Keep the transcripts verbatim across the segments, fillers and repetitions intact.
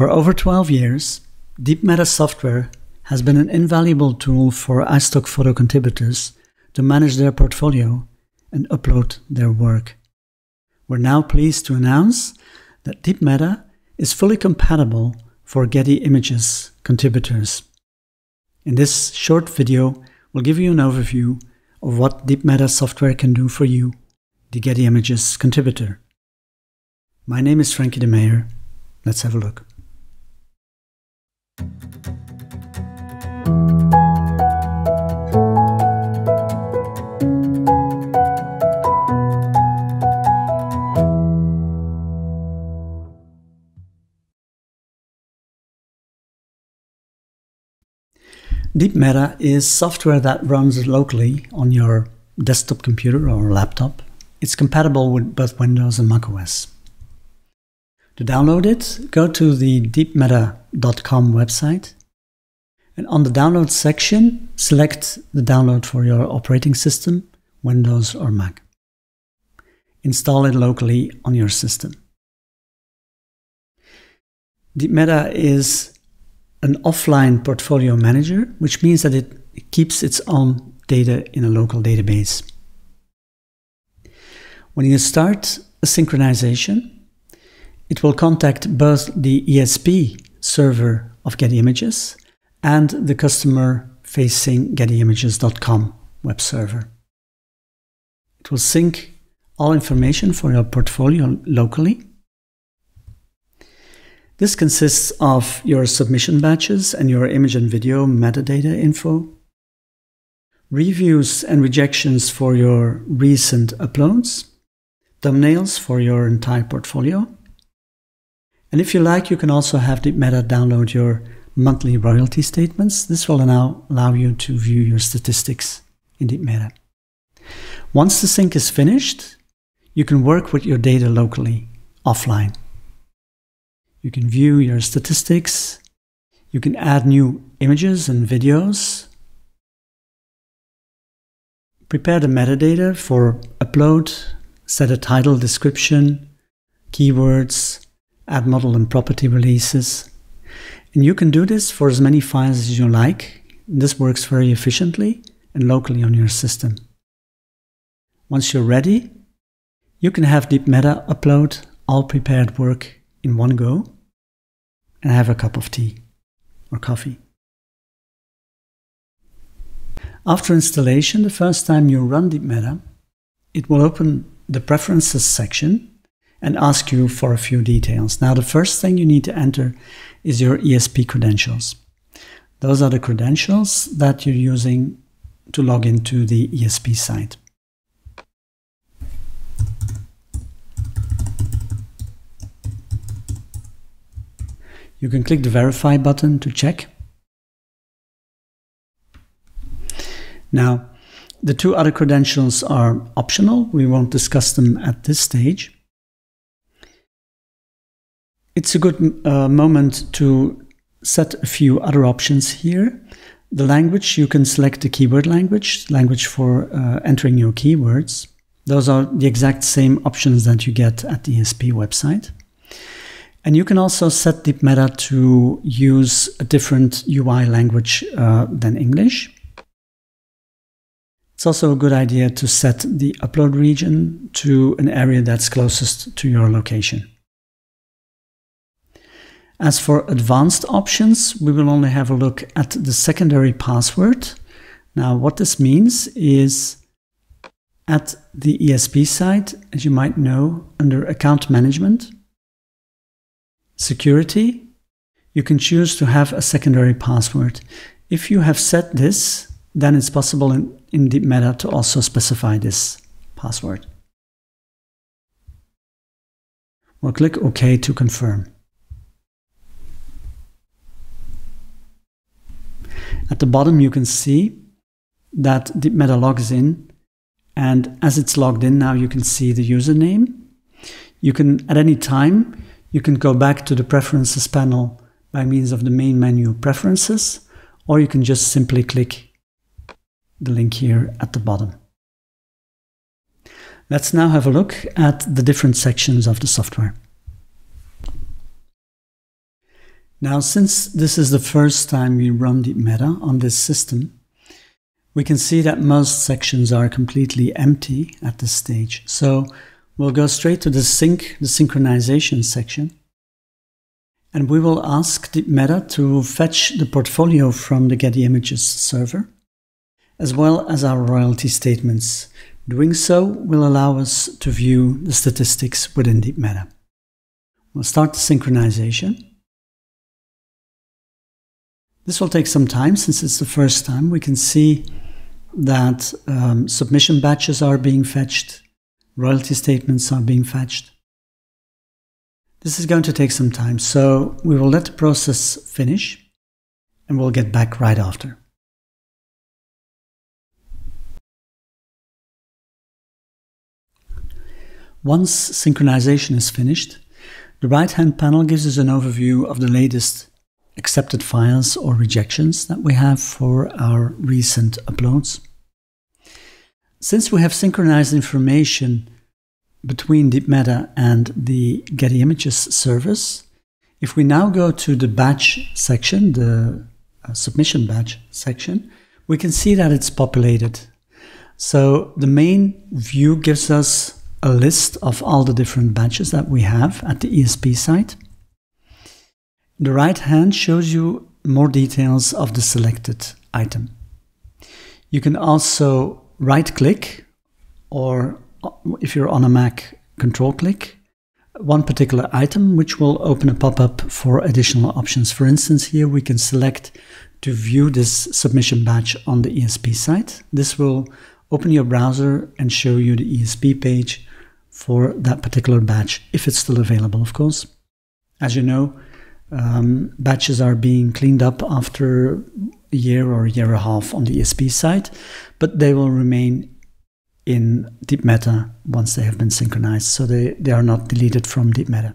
For over twelve years, DeepMeta software has been an invaluable tool for iStockphoto contributors to manage their portfolio and upload their work. We're now pleased to announce that DeepMeta is fully compatible for Getty Images contributors. In this short video, we'll give you an overview of what DeepMeta software can do for you, the Getty Images contributor. My name is Frankie de Meyer. Let's have a look. DeepMeta is software that runs locally on your desktop computer or laptop. It's compatible with both Windows and macOS. To download it, go to the deepmeta dot com website, and on the download section, select the download for your operating system, Windows or Mac. Install it locally on your system. DeepMeta is an offline portfolio manager, which means that it keeps its own data in a local database. When you start a synchronization, it will contact both the E S P server of Getty Images and the customer-facing getty images dot com web server. It will sync all information for your portfolio locally. This consists of your submission batches and your image and video metadata info, reviews and rejections for your recent uploads, thumbnails for your entire portfolio, and if you like, you can also have DeepMeta download your monthly royalty statements. This will now allow you to view your statistics in DeepMeta. Once the sync is finished, you can work with your data locally, offline. You can view your statistics, you can add new images and videos, prepare the metadata for upload, set a title, description, keywords, add model and property releases. And you can do this for as many files as you like. This works very efficiently and locally on your system. Once you're ready, you can have DeepMeta upload all prepared work in one go and have a cup of tea or coffee. After installation, the first time you run DeepMeta, it will open the preferences section and ask you for a few details. Now, the first thing you need to enter is your E S P credentials. Those are the credentials that you're using to log into the E S P site. You can click the verify button to check. Now, the two other credentials are optional. We won't discuss them at this stage. It's a good uh, moment to set a few other options here. The language, you can select the keyword language, language for uh, entering your keywords. Those are the exact same options that you get at the E S P website. And you can also set DeepMeta to use a different U I language uh, than English. It's also a good idea to set the upload region to an area that's closest to your location. As for advanced options, we will only have a look at the secondary password. Now, what this means is, at the E S P site, as you might know, under Account Management, Security, you can choose to have a secondary password. If you have set this, then it's possible in, in DeepMeta to also specify this password. We'll click OK to confirm. At the bottom, you can see that DeepMeta logs in, and as it's logged in now, you can see the username. You can, at any time, you can go back to the Preferences panel by means of the main menu Preferences, or you can just simply click the link here at the bottom. Let's now have a look at the different sections of the software. Now, since this is the first time we run DeepMeta on this system, we can see that most sections are completely empty at this stage. So we'll go straight to the sync, the synchronization section. And we will ask DeepMeta to fetch the portfolio from the Getty Images server, as well as our royalty statements. Doing so will allow us to view the statistics within DeepMeta. We'll start the synchronization. This will take some time since it's the first time. We can see that um, submission batches are being fetched, royalty statements are being fetched. This is going to take some time, so we will let the process finish and we'll get back right after. Once synchronization is finished, the right-hand panel gives us an overview of the latest accepted files or rejections that we have for our recent uploads. Since we have synchronized information between DeepMeta and the Getty Images service, if we now go to the batch section, the uh, submission batch section, we can see that it's populated. So the main view gives us a list of all the different batches that we have at the E S P site. The right hand shows you more details of the selected item. You can also right click, or if you're on a Mac, control click one particular item, which will open a pop-up for additional options. For instance, here we can select to view this submission batch on the E S P site. This will open your browser and show you the E S P page for that particular batch, if it's still available, of course. As you know, um, batches are being cleaned up after a year or a year and a half on the E S P site, but they will remain in DeepMeta once they have been synchronized, so they, they are not deleted from DeepMeta.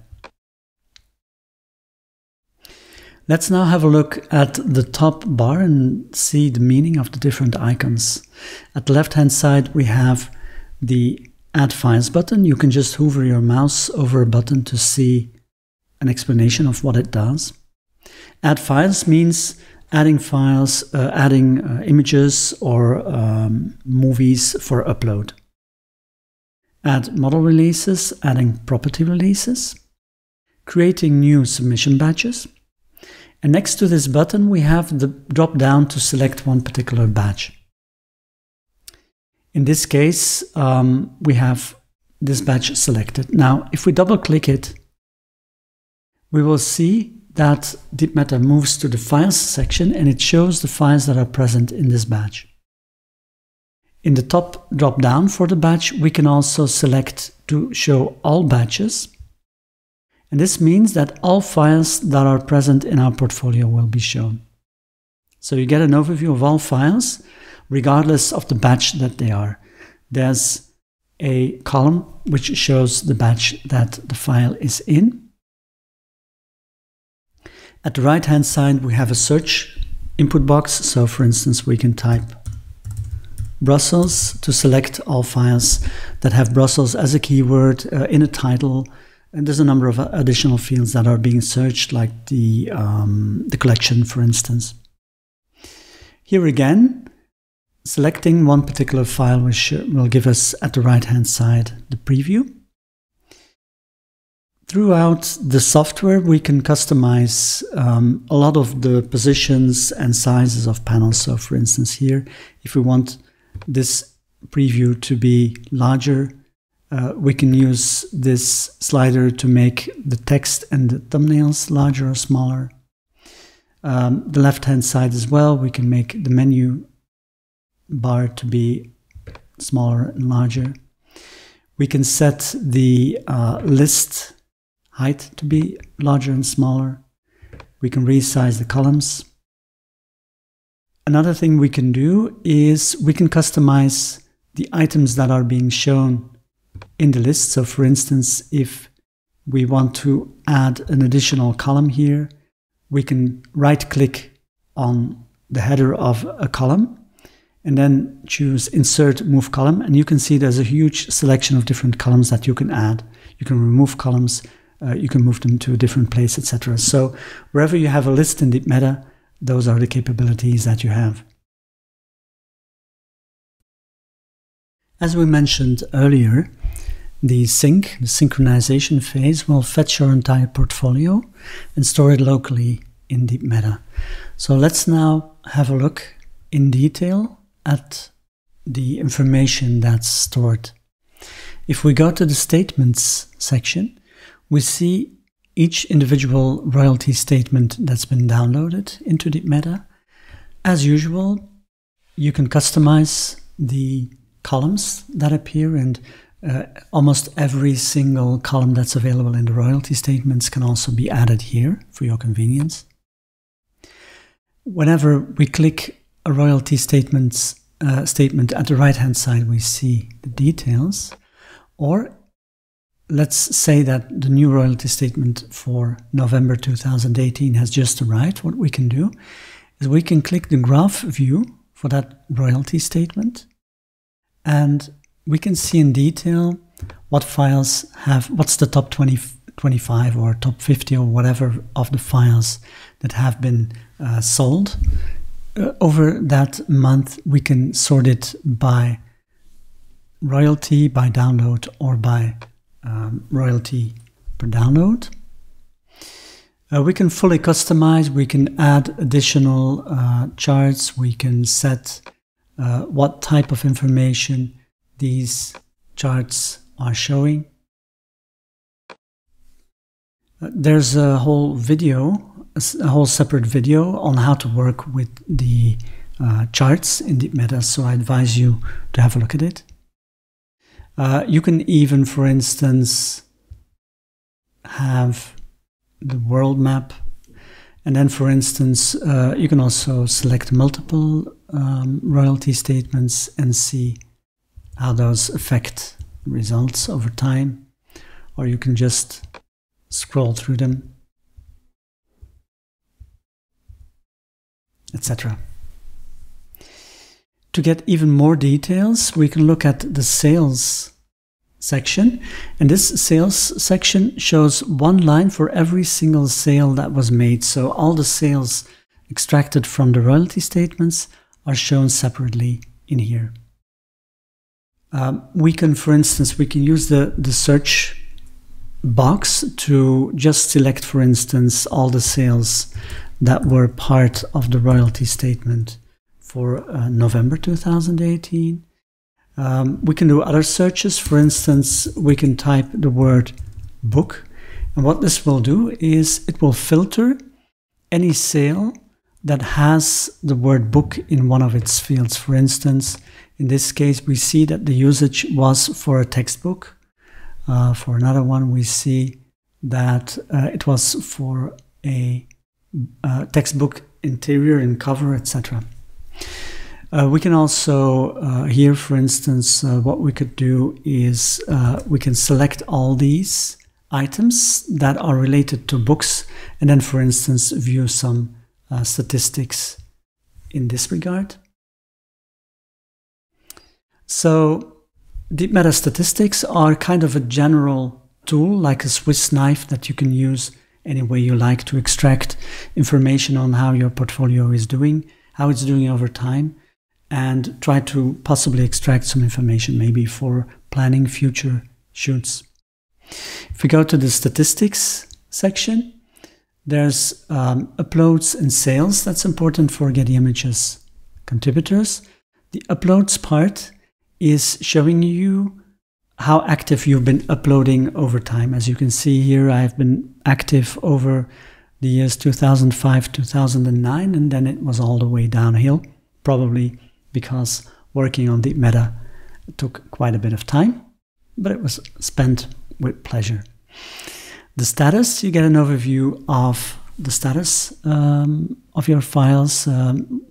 Let's now have a look at the top bar and see the meaning of the different icons. At the left-hand side, we have the Add Files button. You can just hover your mouse over a button to see an explanation of what it does. Add Files means adding files, uh, adding uh, images or um, movies for upload. Add model releases, adding property releases, creating new submission batches. And next to this button, we have the drop down to select one particular batch. In this case, um, we have this batch selected. Now, if we double click it, we will see that DeepMeta moves to the files section and it shows the files that are present in this batch. In the top drop-down for the batch, we can also select to show all batches. And this means that all files that are present in our portfolio will be shown. So you get an overview of all files, regardless of the batch that they are. There's a column which shows the batch that the file is in. At the right-hand side, we have a search input box. So, for instance, we can type Brussels to select all files that have Brussels as a keyword uh, in a title. And there's a number of additional fields that are being searched, like the, um, the collection, for instance. Here again, selecting one particular file will give us, at the right-hand side, the preview. Throughout the software, we can customize um, a lot of the positions and sizes of panels. So, for instance, here, if we want this preview to be larger, uh, we can use this slider to make the text and the thumbnails larger or smaller. Um, the left-hand side as well, we can make the menu bar to be smaller and larger. We can set the uh, list height to be larger and smaller. We can resize the columns. Another thing we can do is we can customize the items that are being shown in the list. So, for instance, if we want to add an additional column here, we can right-click on the header of a column and then choose Insert Move Column. And you can see there's a huge selection of different columns that you can add. You can remove columns, uh, you can move them to a different place, et cetera. So wherever you have a list in DeepMeta, those are the capabilities that you have. As we mentioned earlier, the sync, the synchronization phase, will fetch your entire portfolio and store it locally in DeepMeta. So let's now have a look in detail at the information that's stored. If we go to the statements section, we see each individual royalty statement that's been downloaded into DeepMeta. As usual, you can customize the columns that appear, and uh, almost every single column that's available in the royalty statements can also be added here for your convenience. Whenever we click a royalty statements Uh, statement, at the right hand side we see the details. Or let's say that the new royalty statement for November two thousand eighteen has just arrived. What we can do is we can click the graph view for that royalty statement, and we can see in detail what files have, what's the top twenty, twenty-five or top fifty or whatever of the files that have been uh, sold. Uh, over that month. We can sort it by royalty, by download, or by um, royalty per download. Uh, we can fully customize, we can add additional uh, charts, we can set uh, what type of information these charts are showing. Uh, there's a whole video, a whole separate video on how to work with the uh, charts in DeepMeta, so I advise you to have a look at it. Uh, you can even, for instance, have the world map, and then, for instance, uh, you can also select multiple um, royalty statements and see how those affect results over time, or you can just scroll through them, et cetera. To get even more details, we can look at the sales section, and this sales section shows one line for every single sale that was made. So all the sales extracted from the royalty statements are shown separately in here. Um, we can, for instance, we can use the, the search box to just select, for instance, all the sales that were part of the royalty statement for uh, November two thousand eighteen. Um, we can do other searches. For instance, we can type the word book, and what this will do is it will filter any sale that has the word book in one of its fields. For instance, in this case we see that the usage was for a textbook. Uh, for another one we see that uh, it was for a Uh, textbook interior and cover, et cetera. Uh, we can also uh, here, for instance, uh, what we could do is uh, we can select all these items that are related to books, and then, for instance, view some uh, statistics in this regard. So DeepMeta statistics are kind of a general tool, like a Swiss knife, that you can use any way you like to extract information on how your portfolio is doing, how it's doing over time, and try to possibly extract some information maybe for planning future shoots. If we go to the statistics section, there's um, uploads and sales. That's important for Getty Images contributors. The uploads part is showing you how active you've been uploading over time. As you can see here, I've been active over the years two thousand five, two thousand nine, and then it was all the way downhill, probably because working on DeepMeta took quite a bit of time, but it was spent with pleasure. The status, you get an overview of the status um, of your files. Um,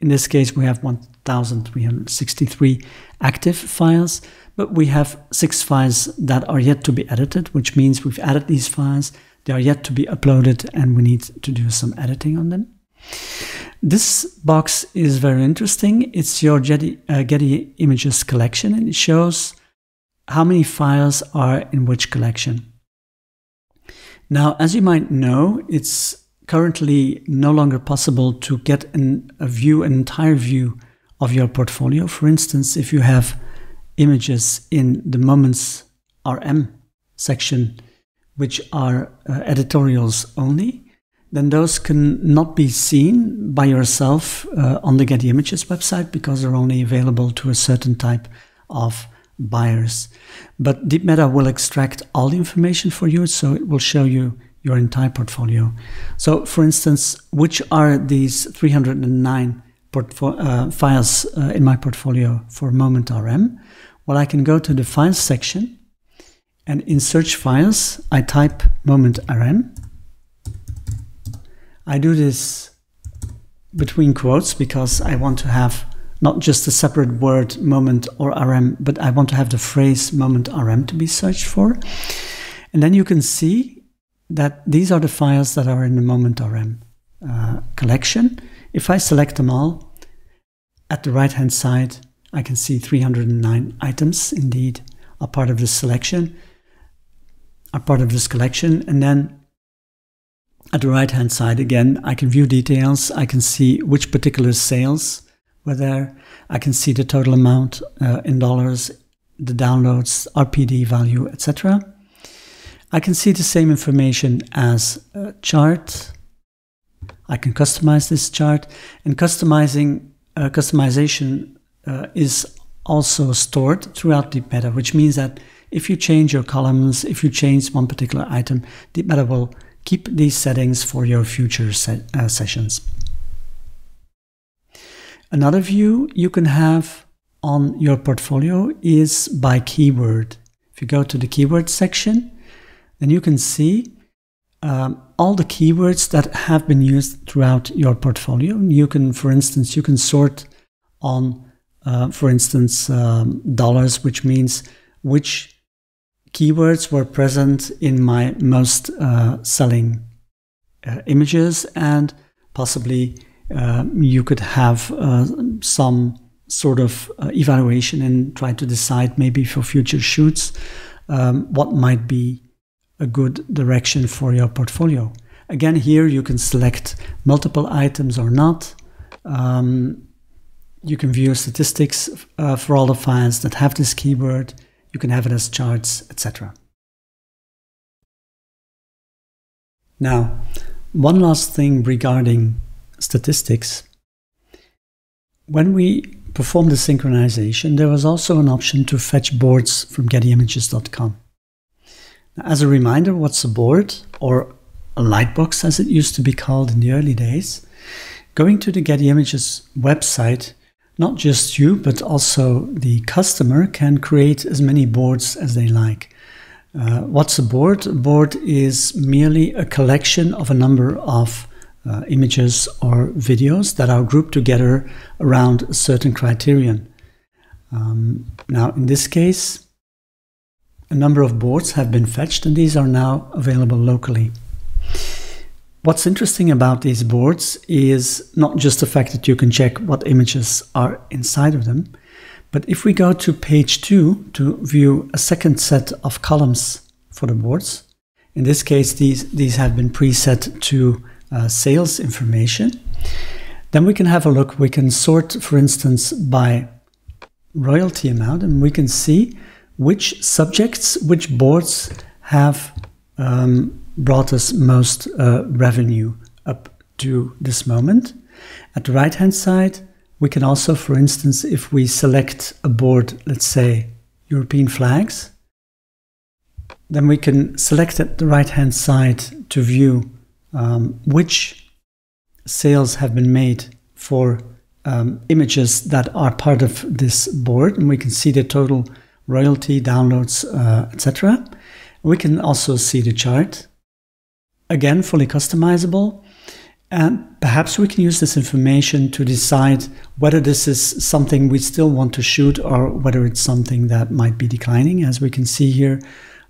in this case, we have one thousand three hundred sixty-three active files, but we have six files that are yet to be edited, which means we've added these files, they are yet to be uploaded, and we need to do some editing on them. This box is very interesting. It's your Getty, uh, Getty Images collection, and it shows how many files are in which collection. Now, as you might know, it's currently no longer possible to get an, a view, an entire view of your portfolio. For instance, if you have images in the Moments R M section, which are uh, editorials only, then those can not be seen by yourself uh, on the Getty Images website because they're only available to a certain type of buyers. But DeepMeta will extract all the information for you, so it will show you your entire portfolio. So, for instance, which are these three hundred nine uh, files uh, in my portfolio for Moment R M? Well, I can go to the Files section, and in Search Files, I type Moment R M. I do this between quotes because I want to have not just a separate word, Moment or R M, but I want to have the phrase Moment R M to be searched for. And then you can see that these are the files that are in the Moment R M uh, collection. If I select them all, at the right-hand side, I can see three hundred nine items, indeed, are part of this selection, are part of this collection. And then at the right-hand side, again, I can view details. I can see which particular sales were there. I can see the total amount uh, in dollars, the downloads, R P D value, et cetera. I can see the same information as a chart. I can customize this chart. And customizing, uh, customization uh, is also stored throughout DeepMeta, which means that if you change your columns, if you change one particular item, DeepMeta will keep these settings for your future se uh, sessions. Another view you can have on your portfolio is by keyword. If you go to the keyword section, then you can see um, all the keywords that have been used throughout your portfolio. You can, for instance, you can sort on, uh, for instance, um, dollars, which means which keywords were present in my most uh, selling uh, images, and possibly uh, you could have uh, some sort of uh, evaluation and try to decide maybe for future shoots um, what might be a good direction for your portfolio. Again, here you can select multiple items or not. Um, you can view statistics uh, for all the files that have this keyword. You can have it as charts, et cetera. Now, one last thing regarding statistics. When we performed the synchronization, there was also an option to fetch boards from Getty Images dot com. As a reminder, what's a board, or a lightbox as it used to be called in the early days? Going to the Getty Images website, not just you, but also the customer can create as many boards as they like. Uh, what's a board? A board is merely a collection of a number of uh, images or videos that are grouped together around a certain criterion. Um, now, in this case, a number of boards have been fetched, and these are now available locally. What's interesting about these boards is not just the fact that you can check what images are inside of them, but if we go to page two to view a second set of columns for the boards, in this case these, these have been preset to uh, sales information, then we can have a look. We can sort, for instance, by royalty amount, and we can see which subjects, which boards have um, brought us most uh, revenue up to this moment. At the right-hand side, we can also, for instance, if we select a board, let's say European flags, then we can select at the right-hand side to view um, which sales have been made for um, images that are part of this board, and we can see the total royalty, downloads, uh, et cetera. We can also see the chart. Again, fully customizable, and perhaps we can use this information to decide whether this is something we still want to shoot or whether it's something that might be declining. As we can see here,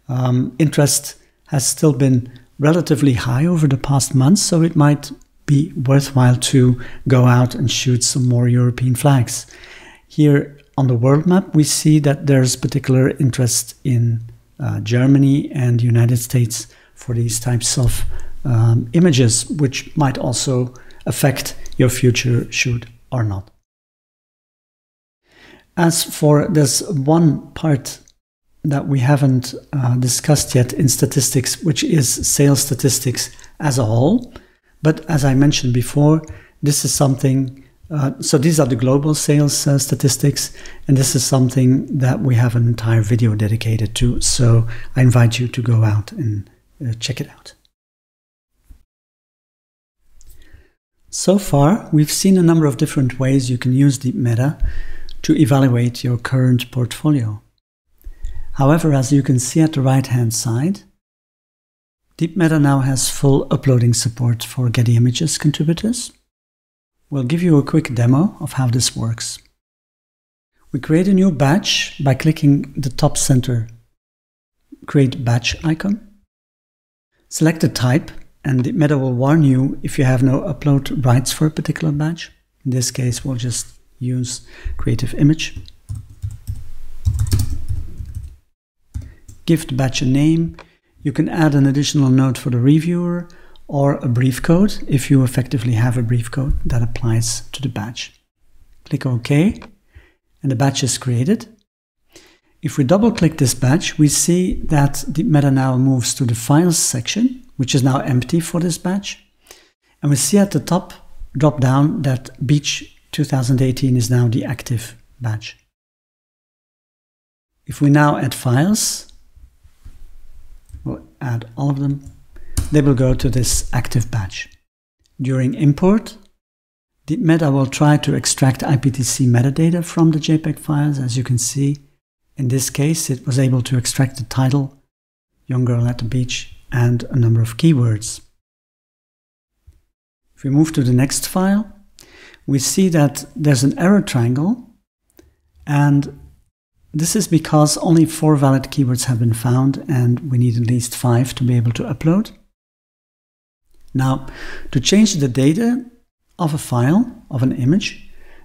um, interest has still been relatively high over the past months, so it might be worthwhile to go out and shoot some more European flags. Here on the world map, we see that there's particular interest in uh, Germany and the United States for these types of um, images, which might also affect your future shoot or not. As for this one part that we haven't uh, discussed yet in statistics, which is sales statistics as a whole. But as I mentioned before, this is something, uh, so these are the global sales uh, statistics, and this is something that we have an entire video dedicated to. So I invite you to go out and uh, check it out. So far, we've seen a number of different ways you can use DeepMeta to evaluate your current portfolio. However, as you can see at the right-hand side, DeepMeta now has full uploading support for Getty Images contributors. We'll give you a quick demo of how this works. We create a new batch by clicking the top center Create Batch icon. Select the type, and DeepMeta will warn you if you have no upload rights for a particular batch. In this case, we'll just use Creative Image. Give the batch a name. You can add an additional note for the reviewer or a brief code if you effectively have a brief code that applies to the batch. Click OK and the batch is created. If we double click this batch, we see that DeepMeta now moves to the files section, which is now empty for this batch. And we see at the top drop down that Beach two thousand eighteen is now the active batch. If we now add files, we'll add all of them. They will go to this active batch. During import, DeepMeta will try to extract I P T C metadata from the JPEG files, as you can see. In this case, it was able to extract the title, Young Girl at the Beach, and a number of keywords. If we move to the next file, we see that there's an error triangle, and this is because only four valid keywords have been found, and we need at least five to be able to upload. Now, to change the data of a file, of an image,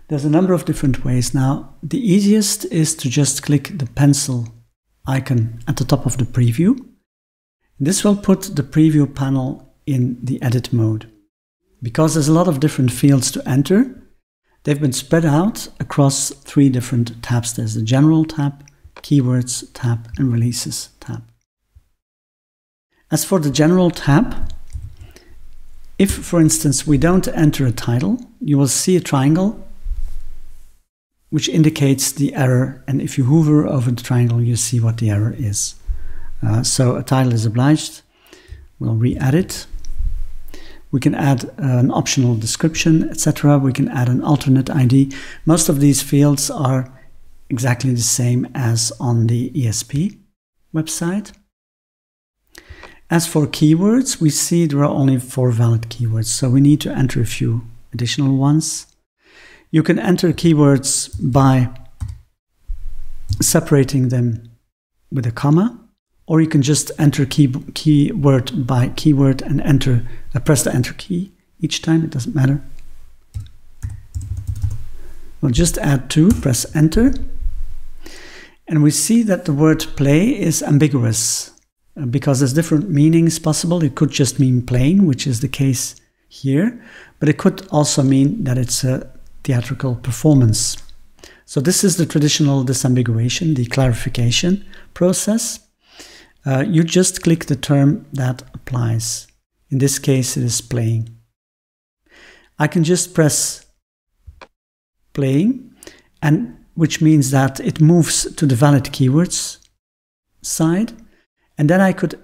there's a number of different ways. Now, the easiest is to just click the pencil icon at the top of the preview. This will put the preview panel in the edit mode. Because there's a lot of different fields to enter, they've been spread out across three different tabs. There's the General tab, Keywords tab, and Releases tab. As for the General tab, if, for instance, we don't enter a title, you will see a triangle which indicates the error, and if you hover over the triangle, you see what the error is. Uh, so a title is obliged. We'll re-edit. We can add an optional description, et cetera. We can add an alternate I D. Most of these fields are exactly the same as on the E S P website. As for keywords, we see there are only four valid keywords, so we need to enter a few additional ones. You can enter keywords by separating them with a comma, or you can just enter key, keyword by keyword and enter, uh, press the enter key each time, it doesn't matter. We'll just add two, press enter. And we see that the word play is ambiguous because there's different meanings possible. It could just mean playing, which is the case here, but it could also mean that it's a theatrical performance. So this is the traditional disambiguation, the clarification process. Uh, you just click the term that applies. In this case, it is playing. I can just press playing, and which means that it moves to the valid keywords side. And then I could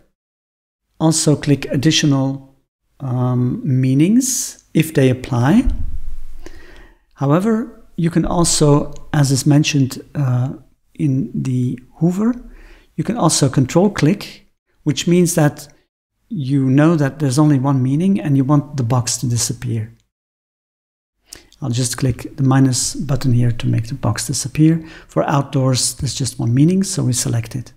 also click additional um, meanings if they apply. However, you can also, as is mentioned uh, in the hover, you can also control click, which means that you know that there's only one meaning and you want the box to disappear. I'll just click the minus button here to make the box disappear. For outdoors, there's just one meaning, so we select it.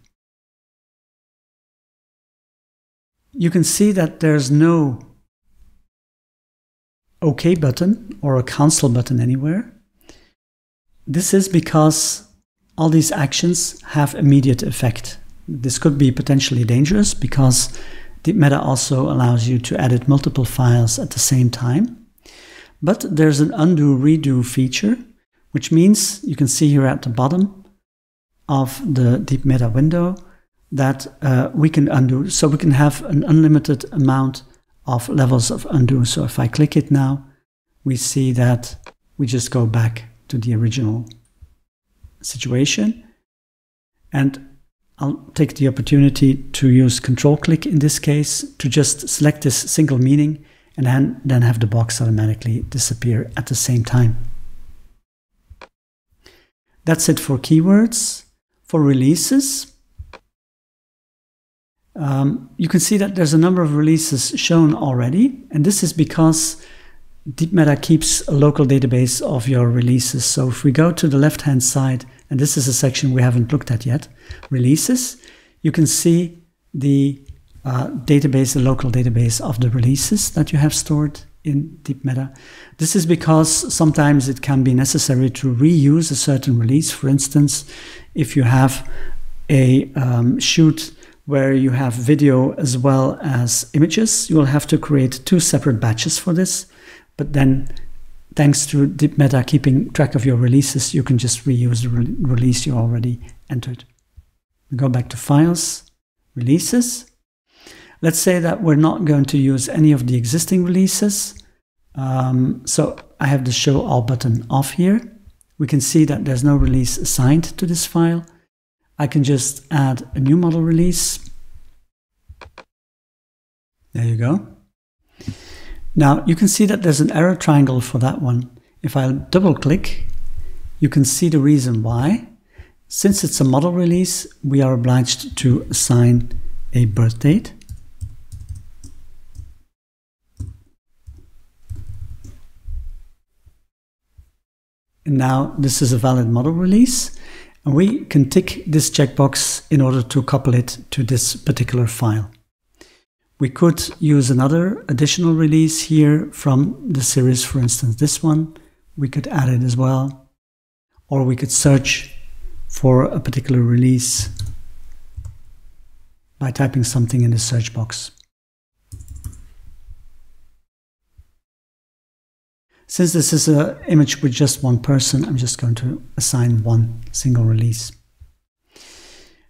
You can see that there's no OK button or a cancel button anywhere. This is because all these actions have immediate effect. This could be potentially dangerous because DeepMeta also allows you to edit multiple files at the same time. But there's an undo redo feature, which means you can see here at the bottom of the DeepMeta window that uh, we can undo. So we can have an unlimited amount of levels of undo. So if I click it now, we see that we just go back to the original situation. And I'll take the opportunity to use control click in this case to just select this single meaning and then have the box automatically disappear at the same time. That's it for keywords. For releases, um, you can see that there's a number of releases shown already, and this is because DeepMeta keeps a local database of your releases. So if we go to the left-hand side, and this is a section we haven't looked at yet, releases, you can see the Uh, database, the local database of the releases that you have stored in DeepMeta. This is because sometimes it can be necessary to reuse a certain release. For instance, if you have a um, shoot where you have video as well as images, you will have to create two separate batches for this. But then, thanks to DeepMeta keeping track of your releases, you can just reuse the re- release you already entered. We go back to Files, Releases. Let's say that we're not going to use any of the existing releases. Um, so I have the Show All button off here. We can see that there's no release assigned to this file. I can just add a new model release. There you go. Now you can see that there's an error triangle for that one. If I double click, you can see the reason why. Since it's a model release, we are obliged to assign a birth date. Now this is a valid model release, and we can tick this checkbox in order to couple it to this particular file. We could use another additional release here from the series, for instance this one. We could add it as well, or we could search for a particular release by typing something in the search box. Since this is an image with just one person, I'm just going to assign one single release.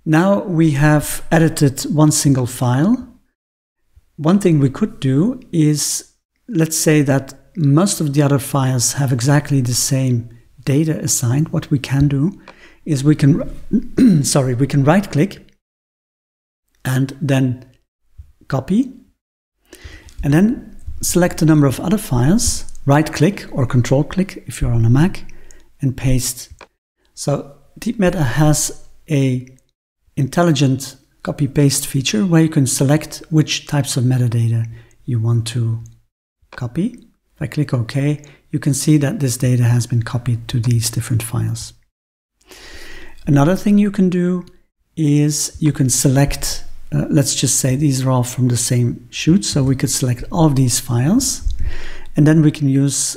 Now we have edited one single file. One thing we could do is, let's say that most of the other files have exactly the same data assigned. What we can do is we can, sorry, we can right-click and then copy, and then select a number of other files. Right-click or control-click if you're on a Mac, and paste. So DeepMeta has a intelligent copy-paste feature where you can select which types of metadata you want to copy. If I click OK, you can see that this data has been copied to these different files. Another thing you can do is you can select, uh, let's just say these are all from the same shoot, so we could select all of these files. And then we can use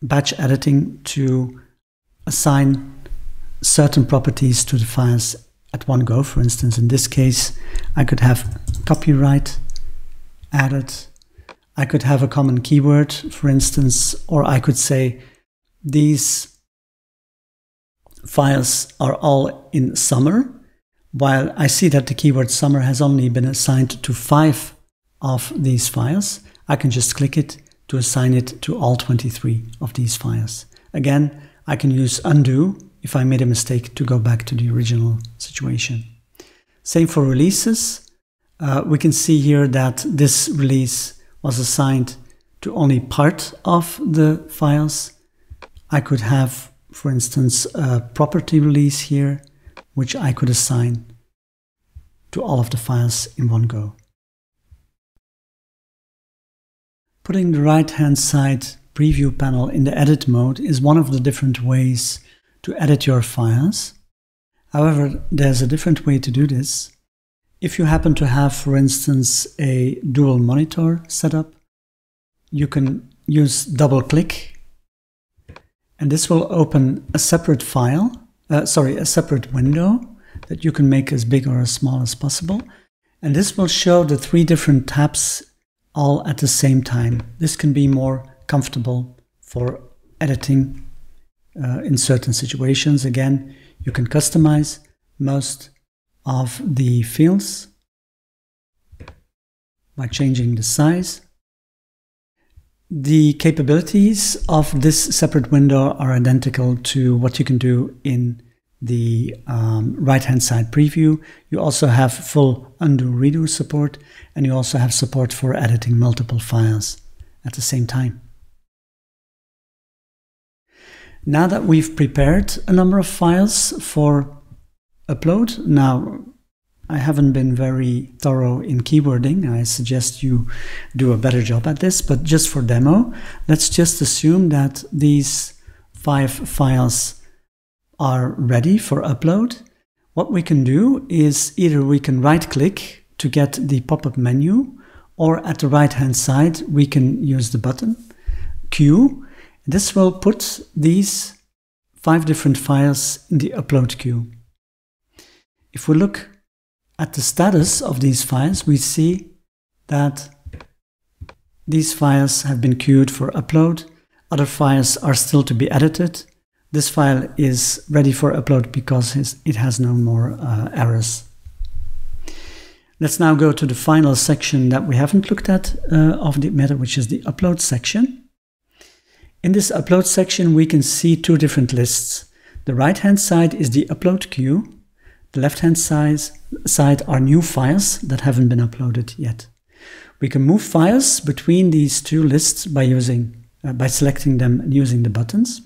batch editing to assign certain properties to the files at one go. For instance, in this case, I could have copyright added. I could have a common keyword, for instance, or I could say these files are all in summer, while I see that the keyword summer has only been assigned to five of these files. I can just click it to assign it to all twenty-three of these files. Again, I can use undo if I made a mistake to go back to the original situation. Same for releases. Uh, we can see here that this release was assigned to only part of the files. I could have, for instance, a property release here, which I could assign to all of the files in one go. Putting the right-hand side preview panel in the edit mode is one of the different ways to edit your files. However, there's a different way to do this. If you happen to have, for instance, a dual monitor setup, you can use double-click, and this will open a separate file, uh, sorry, a separate window that you can make as big or as small as possible. And this will show the three different tabs all at the same time. This can be more comfortable for editing uh, in certain situations. Again, you can customize most of the fields by changing the size. The capabilities of this separate window are identical to what you can do in the um, right-hand side preview. You also have full undo-redo support, and you also have support for editing multiple files at the same time. Now that we've prepared a number of files for upload, now I haven't been very thorough in keywording. I suggest you do a better job at this, but just for demo, let's just assume that these five files are ready for upload. What we can do is either we can right-click to get the pop-up menu, or at the right-hand side, we can use the button queue. This will put these five different files in the upload queue. If we look at the status of these files, we see that these files have been queued for upload. Other files are still to be edited. This file is ready for upload because it has no more uh, errors. Let's now go to the final section that we haven't looked at uh, of DeepMeta, which is the upload section. In this upload section, we can see two different lists. The right-hand side is the upload queue. The left-hand side are new files that haven't been uploaded yet. We can move files between these two lists by using, uh, by selecting them and using the buttons.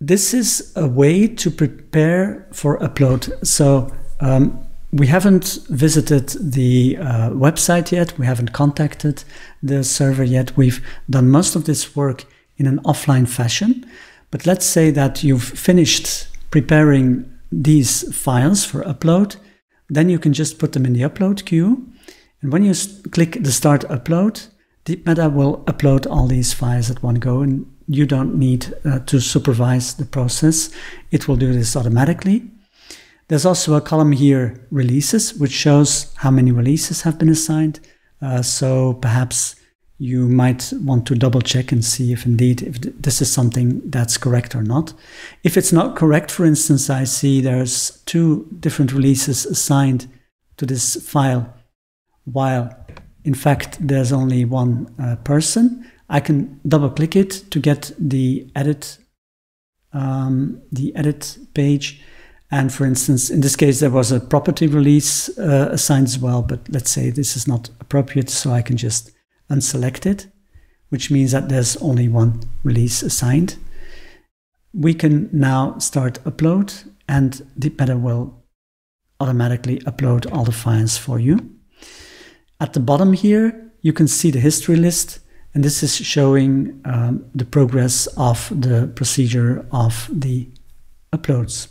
This is a way to prepare for upload. So um, we haven't visited the uh, website yet. We haven't contacted the server yet. We've done most of this work in an offline fashion. But let's say that you've finished preparing these files for upload, then you can just put them in the upload queue. And when you click the Start Upload, DeepMeta will upload all these files at one go, and you don't need uh, to supervise the process. It will do this automatically. There's also a column here, Releases, which shows how many releases have been assigned. Uh, so perhaps you might want to double check and see if indeed if this is something that's correct or not. If it's not correct, for instance, I see there's two different releases assigned to this file, while in fact there's only one uh, person. I can double click it to get the edit, um, the edit page. And for instance, in this case, there was a property release uh, assigned as well, but let's say this is not appropriate, so I can just unselected, which means that there's only one release assigned. We can now start upload, and DeepMeta will automatically upload all the files for you. At the bottom here, you can see the history list, and this is showing um, the progress of the procedure of the uploads.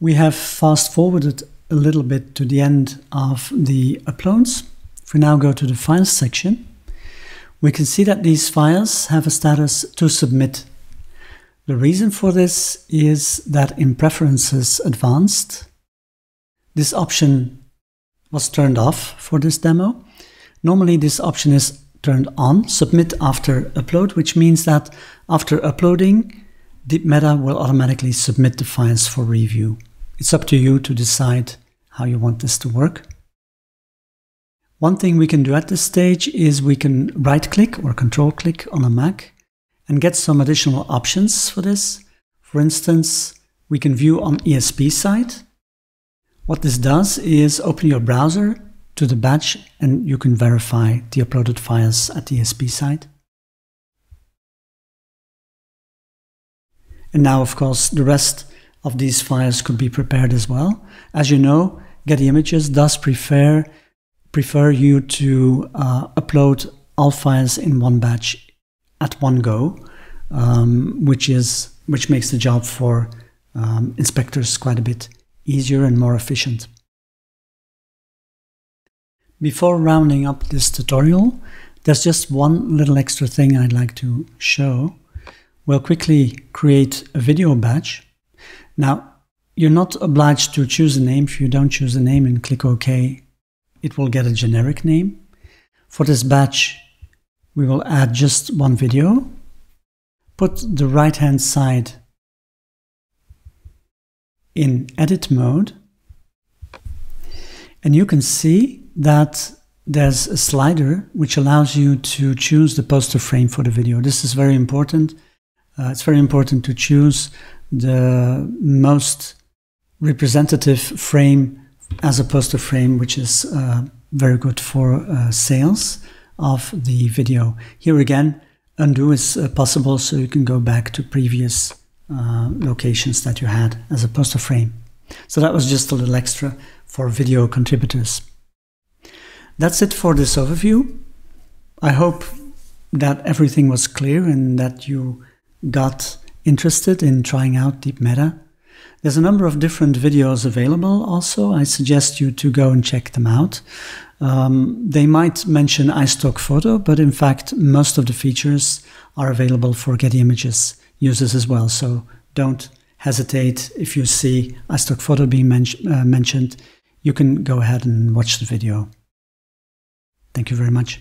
We have fast-forwarded a little bit to the end of the uploads. If we now go to the files section, we can see that these files have a status to submit. The reason for this is that in Preferences Advanced, this option was turned off for this demo. Normally this option is turned on, Submit after upload, which means that after uploading, DeepMeta will automatically submit the files for review. It's up to you to decide how you want this to work. One thing we can do at this stage is we can right-click or control-click on a Mac and get some additional options for this. For instance, we can view on E S P site. What this does is open your browser to the batch, and you can verify the uploaded files at the E S P site. And now, of course, the rest of these files could be prepared as well. As you know, Getty Images does prefer, prefer you to uh, upload all files in one batch at one go, um, which, is, which makes the job for um, inspectors quite a bit easier and more efficient. Before rounding up this tutorial, there's just one little extra thing I'd like to show. We'll quickly create a video batch. Now, You're not obliged to choose a name. If you don't choose a name and click OK, it will get a generic name. For this batch, we will add just one video. Put the right-hand side in edit mode. And you can see that there's a slider which allows you to choose the poster frame for the video. This is very important. Uh, it's very important to choose the most representative frame as a poster frame, which is uh, very good for uh, sales of the video. Here again, undo is uh, possible, so you can go back to previous uh, locations that you had as a poster frame. So that was just a little extra for video contributors. That's it for this overview. I hope that everything was clear and that you got interested in trying out DeepMeta. There's a number of different videos available also. I suggest you to go and check them out. Um, they might mention iStockphoto, but in fact, most of the features are available for Getty Images users as well. So don't hesitate. If you see iStockphoto being men uh, mentioned, you can go ahead and watch the video. Thank you very much.